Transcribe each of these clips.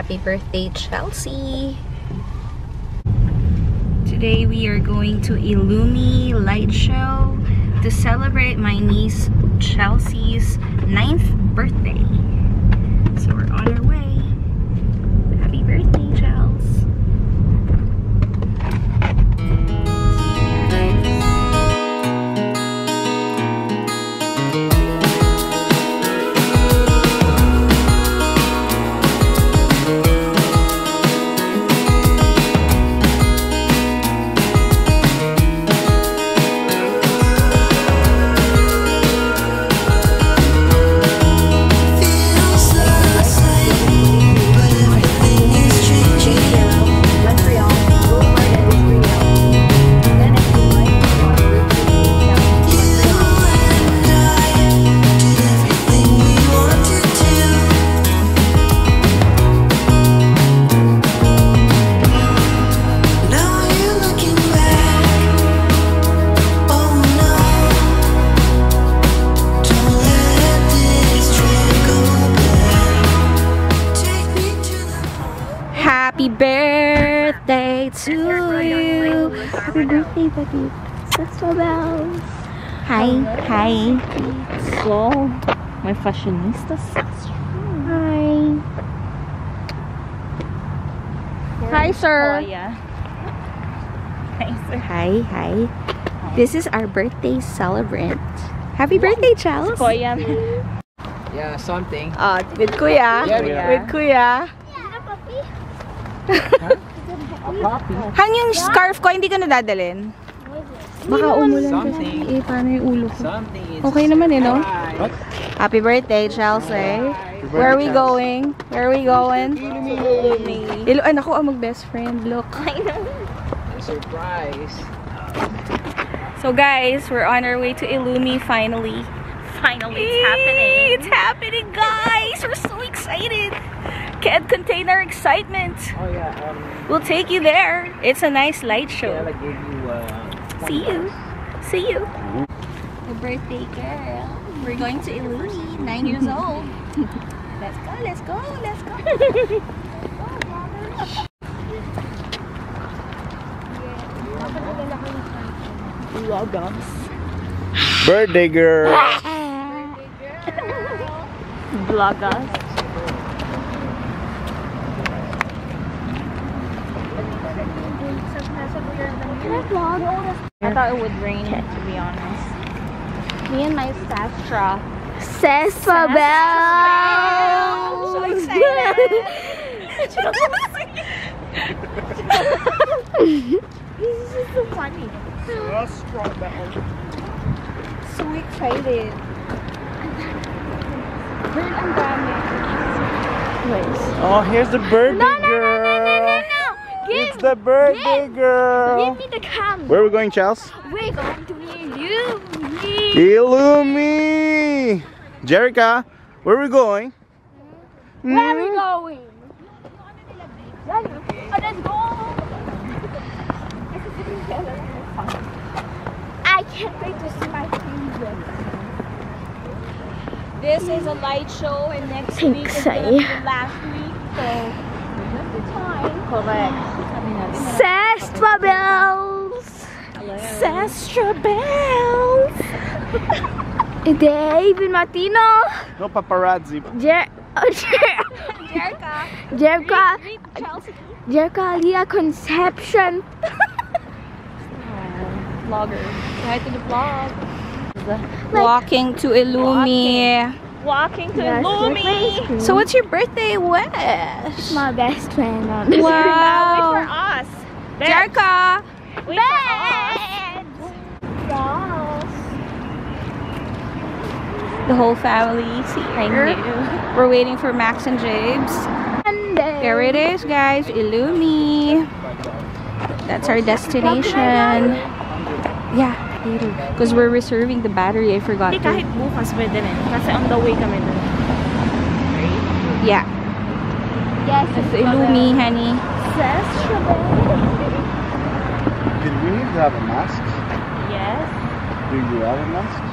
Happy birthday, Chelsea! Today we are going to Illumi light show to celebrate my niece Chelsea's 9th birthday. So we're on our way. Happy birthday, Chelsea! Happy birthday to you! Happy birthday, buddy! Sister bells! Hi, hi! So, my fashionista Sasha. Hi! Hi, sir! Hi, sir! Hi, hi! This is our birthday celebrant. Happy birthday, Chelsea! Skoya! Yeah, something. With Kuya! With Kuya! Huh? Han yung scarf ko, hindi ko nadadalhin. Baka umulan kasi. Eh, paano yung ulo ko? Okay naman eh, no? What? Happy birthday, Chelsea. Where are we going? Where are we going? Illumi. Ay, naku, ang mag-best friend. Look. I know. Surprise. So guys, we're on our way to Illumi finally. Finally, it's happening. It's happening, guys. We're so excited. Can't contain our excitement. Oh yeah. We'll take you there. It's a nice light show. Yeah, like you, see you. See you. The birthday girl. We're going to Illumi. 9 years old. Let's go. Let's go. Let's go. Vlogs. Birthday girl. Vlog us. I thought it would rain, to be honest. Me and my Sasha. Sasha! So excited! This is just so funny. So excited. Oh, here's the birthday girl. It's the birthday girl. Give me the camera. Where are we going, Chelsea? We're going to Illumi. Illumi. Jerrica, where are we going? Where are we going? Let's go. I can't wait to see my favorite. This is a light show, and next week is going to be last week. So. Correct. Sastra bells! Sastra bells! Dave and Martino! No paparazzi. Jerrica, Leah Conception! Vlogger. Hi to the vlog. Walking to Illumi. Walking to Illumi. So what's your birthday wish? It's my best friend. Wow. Wow. Wait for us. Jerrica. Wait for us. The whole family is here. We're waiting for Max and Jabes. There it is, guys. Illumi. That's our destination. Yeah. Because we're reserving the battery, I forgot. Kahit bukas pwede rin, kasi on the way kami dun. Yeah. Yes. It's Illumi, honey. Did we need to have a mask? Yes. Do you have a mask?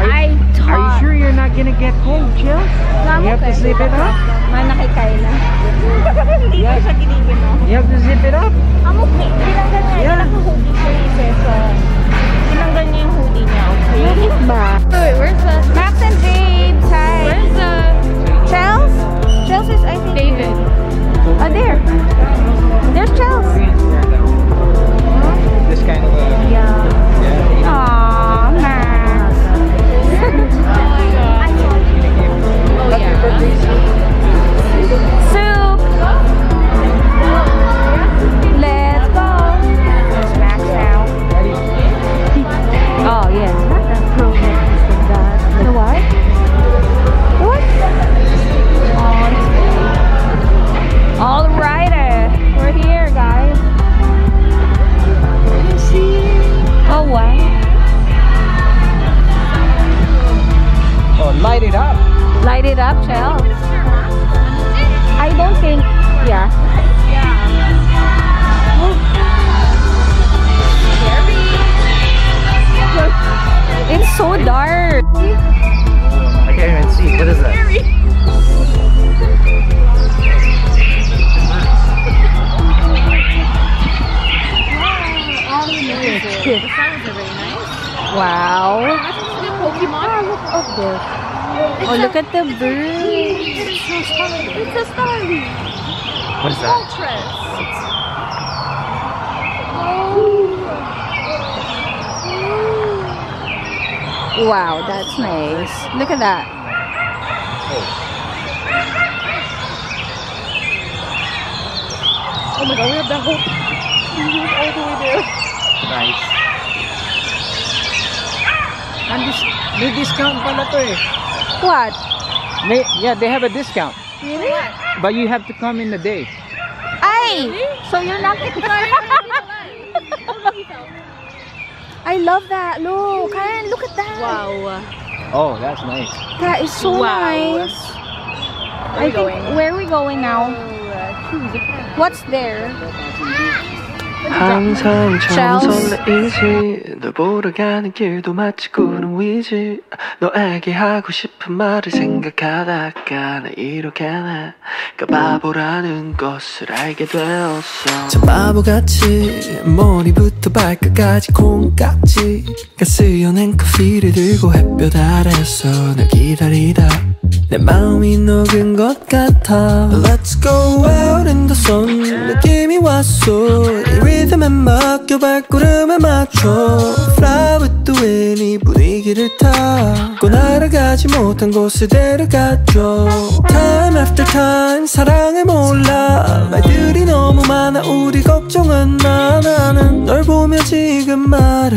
Are you sure you're not gonna get cold, Chels? You have to zip it up? You have to zip it up? I'm okay. Wait, where's the... Max and Jabes, hi. Where's the... Chels? Chels is, I think... David. Oh, there. There's Chels. This kind of a... Yeah. Aw, Max. Oh, yeah. Soup. Let's go. There's Max now. Oh, yeah. Light it up. Light it up, Chels. I don't think, yeah. Yeah. It's so dark. I can't even see. What is that? Wow. Wow. Look at this. Oh, look at the bird. It's a starling. What is that? Ultras. Oh. Wow, that's nice. Look at that. Oh my god, we have that whole all the way there. Nice. And this may discount pala to eh. What? Yeah, they have a discount. Really? But you have to come in the day. Ay! So you're not going to I love that. Look, Karen, look at that. Wow. Oh, that's nice. That is so nice. Where are we going now? What's there? 항상 정선이지 너 보러 가는 길도 마치 구름 위지 너에게 하고 싶은 말을 생각하다가 나 이렇게 내가 바보라는 것을 알게 되었어 참 바보같이 머리부터 발끝까지 콩깍지가 쓰여낸 커피를 들고 햇볕 아래서 널 기다리다 내 마음이 녹은 것 같아 Let's go out in the sun 느낌이 왔어 리듬에 맡겨 발걸음에 맞춰 Fly with the wind 이 분위기를 타고 날아가지 못한 곳에 데려가줘 Time after time 사랑을 몰라 말들이 너무 많아 우리 걱정은 마 나는 널 보며 지금 말해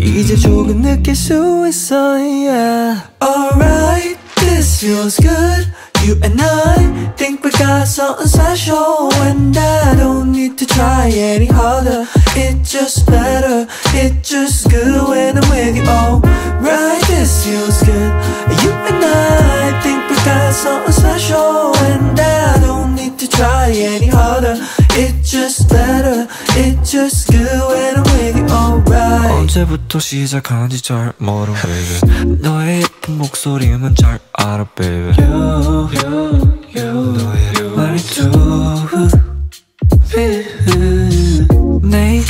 이제 조금 느낄 수 있어 yeah. Alright This feels good, you and I think we got something special And I don't need to try any harder It's just better, it's just good when I'm with you Alright, this feels good, you and I think we got something special And I don't need to try any harder It's just better, it's just good when I'm with you Alright 언제부터 시작한지 잘 모르 baby 너의 예쁜 목소리만 잘 알아 baby You 너의 말이 too 내일이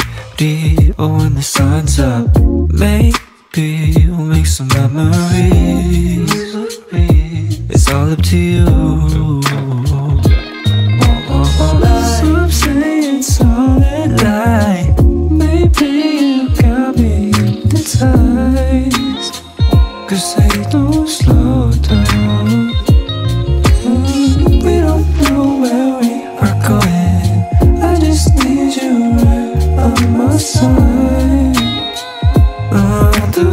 when the sun's up Maybe we'll make some memories It's all up to you Light. Maybe you got me hypnotized Cause I don't slow down We don't know where we are going I just need you right on my side On the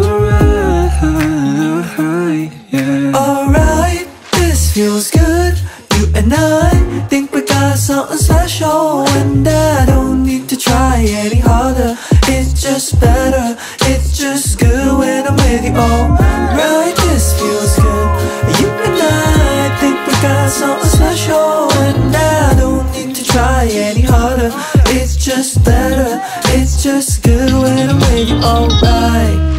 right, yeah Alright, this feels good You and I think we got something special And I don't need to try any harder It's just better, it's just good when I'm with you Alright, this feels good You and I think we got something special And I don't need to try any harder It's just better, it's just good when I'm with you Alright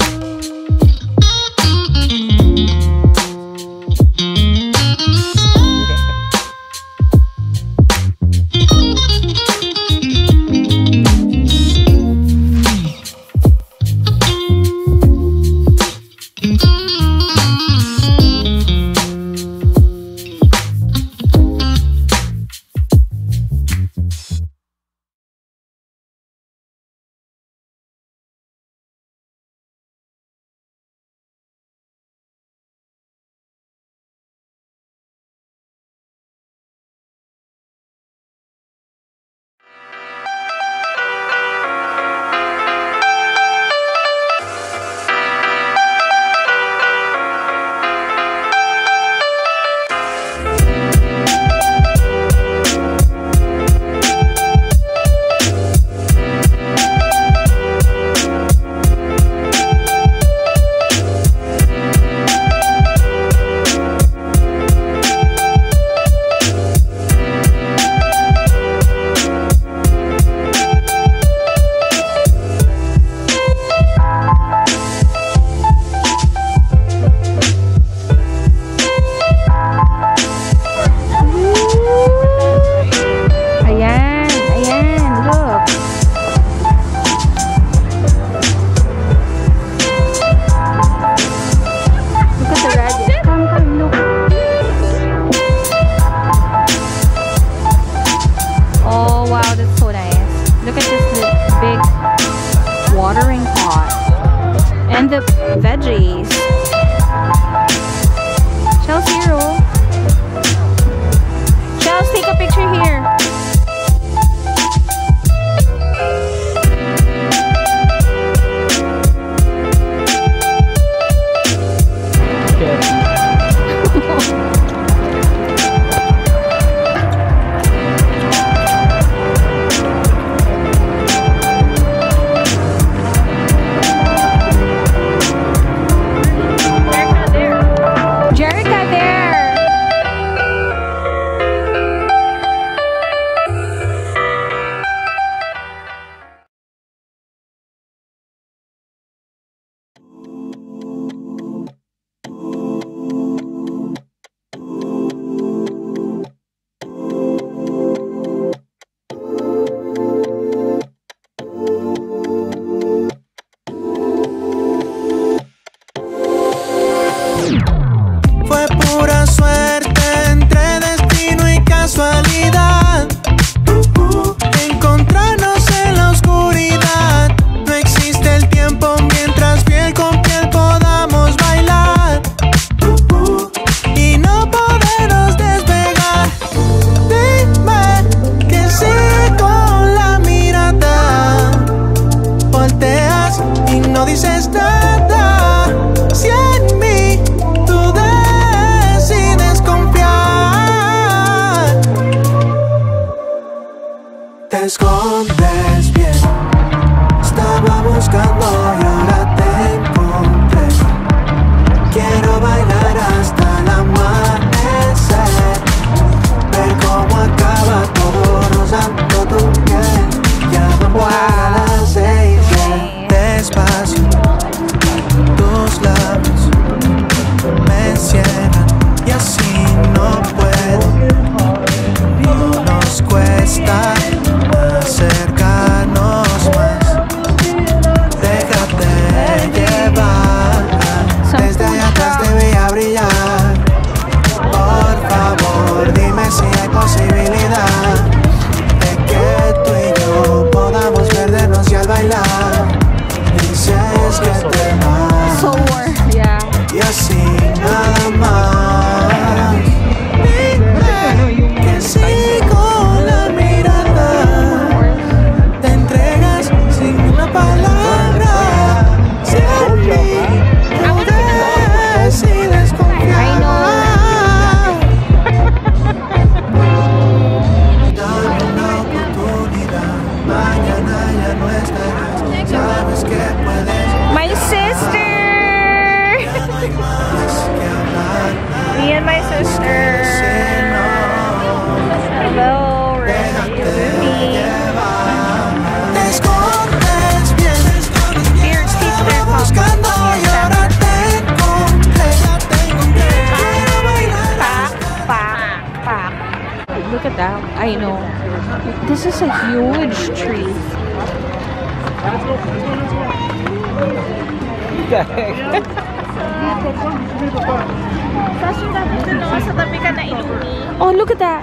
you're seeing all of mine. Que sigo la mirada, te entregas sin una palabra. Si a mí tú decides confiar, dame una oportunidad. Mañana ya no estarás, sabes que puedes. My sister. Me and my sister. Hello, we're at Illumi. Beard tastes very popular. Look at that. I know. This is a huge tree. Oh, look at that.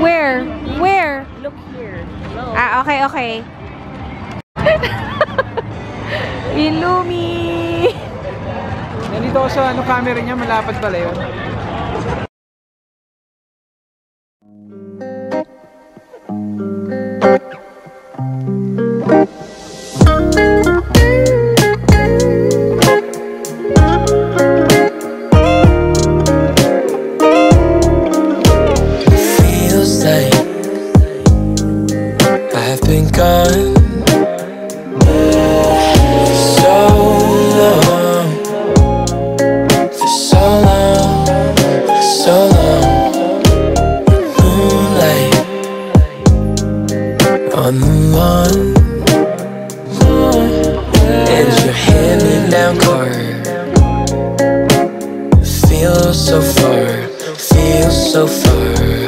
Where? Where? Look here. Ah, okay, okay. Illumi. Nandito ako sa ano, camera niya, malapad pala yun. So far, feel so far.